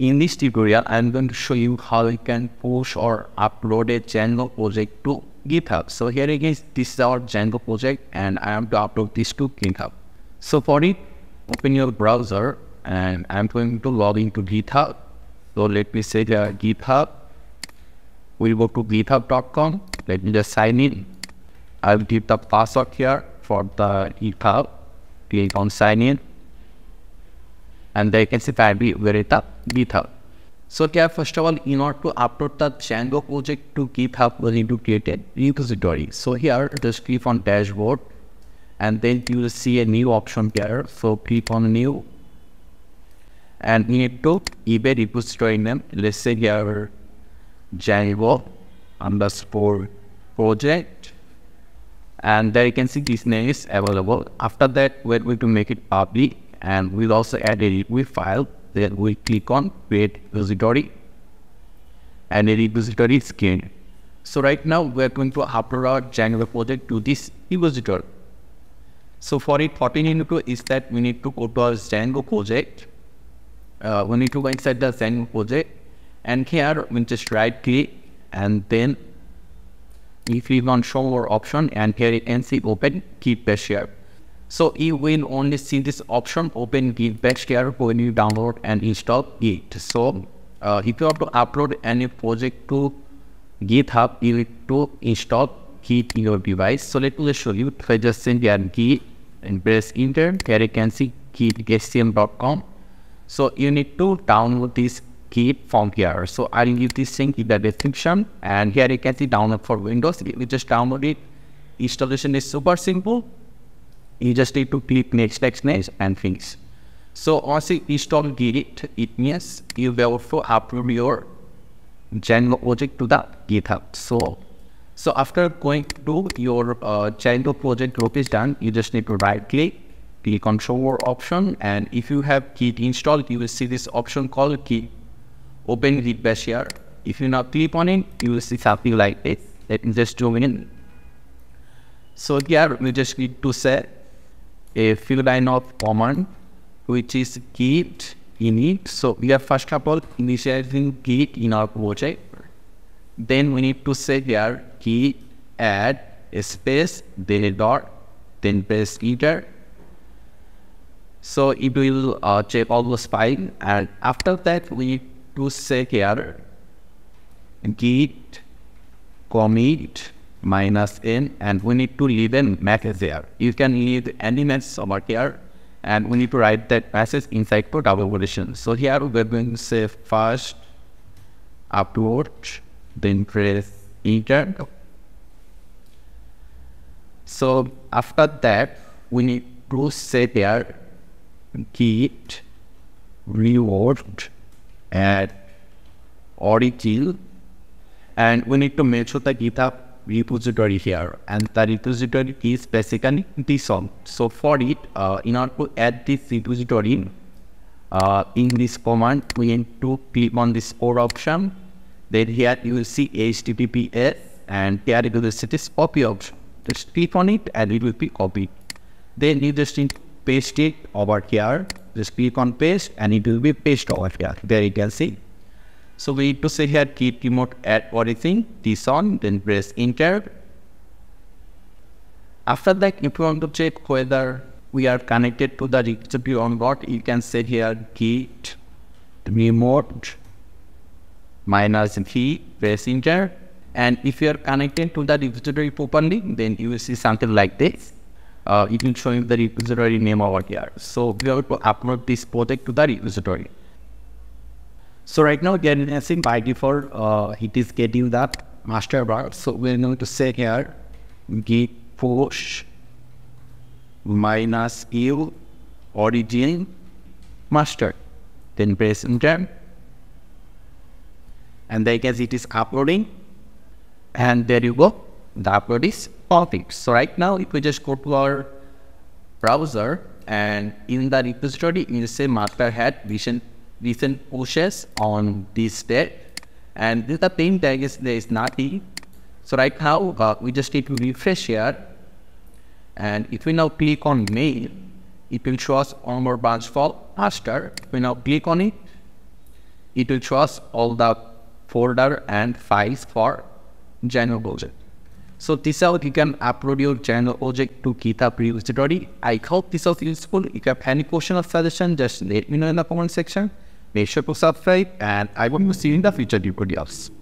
In this tutorial, I'm going to show you how you can push or upload a Django project to GitHub. So here again, this is our Django project and I am to upload this to GitHub. So for it, open your browser and I'm going to log into GitHub. So let me say GitHub. We'll go to github.com. Let me just sign in. I'll give the password here for the GitHub. Click on sign in. And there you can see finally where it up GitHub. So here, first of all, in order to upload the Django project to GitHub, we need to create a repository. So here, just click on dashboard, and then you will see a new option here. So click on new, and we need to give a repository name. Let's say here, Django_project, and there you can see this name is available. After that, we're going to make it public. And we'll also add a repository file. Then we click on create repository and a repository is created. So right now we're going to upload our Django project to this repository. So for it, what we need to do is that we need to go to our Django project. We need to go inside the Django project and here we just right click and then we click on show more option and here you can see open Git Bash here. So you will only see this option open Git Bash here when you download and install Git. So if you have to upload any project to GitHub, you need to install Git in your device. So let me just show you. If I just send here Git and press enter, here you can see git.com. So you need to download this Git from here. So I'll give this link in the description and here you can see download for Windows. You just download it. Installation is super simple. You just need to click next and finish. So once you install Git, it means you will also upload your Django project to the GitHub. So after going to your Django project group is done, you just need to right click, click on show more option, and if you have Git installed, you will see this option called Git open Git Bash here. If you now click on it, you will see something like this. Let me just zoom in. So here we just need to say a few line of command, which is git init. So we are first of all initializing git in our project. Then we need to say here git add a space then a dot then press enter. So it will check all those files, and after that we need to say here git commit -n and we need to leave a message there. You can leave any message over here and we need to write that message inside to our version. So here we're going to say first upload, then press enter. So after that we need to say here git reward add origin and we need to make sure that GitHub repository here and the repository is basically this one. So for it, in order to add this repository, in this command we need to click on this four option. Then here you will see HTTPS and here you will see this copy option. Just click on it and it will be copied. Then you just need to paste it over here. Just click on paste and it will be pasted over here. There you can see. So we need to say here git remote add origin, this on, then press enter. After that, if you want to check whether we are connected to the repository or not, you can say here git remote -v, press enter. And if you are connected to the repository properly, then you will see something like this. It will show you the repository name over here. So we have to upload this project to the repository. So right now, again, as in by default, it is getting that master bar. So we're going to say here, git push -u origin master, then press enter. And there you can see it is uploading. And there you go, the upload is perfect. So right now, if we just go to our browser and in the repository, you say master had recent pushes on this date and this the pin tag is there is nothing. So right now we just need to refresh here and if we now click on mail, it will show us on our branch for master. If we now click on it, it will show us all the folder and files for Django project. So this is how you can upload your Django project to GitHub repository. I hope this was useful. If you have any question or suggestion, just let me know in the comment section. Make sure to subscribe, and I will see you in the future tutorials.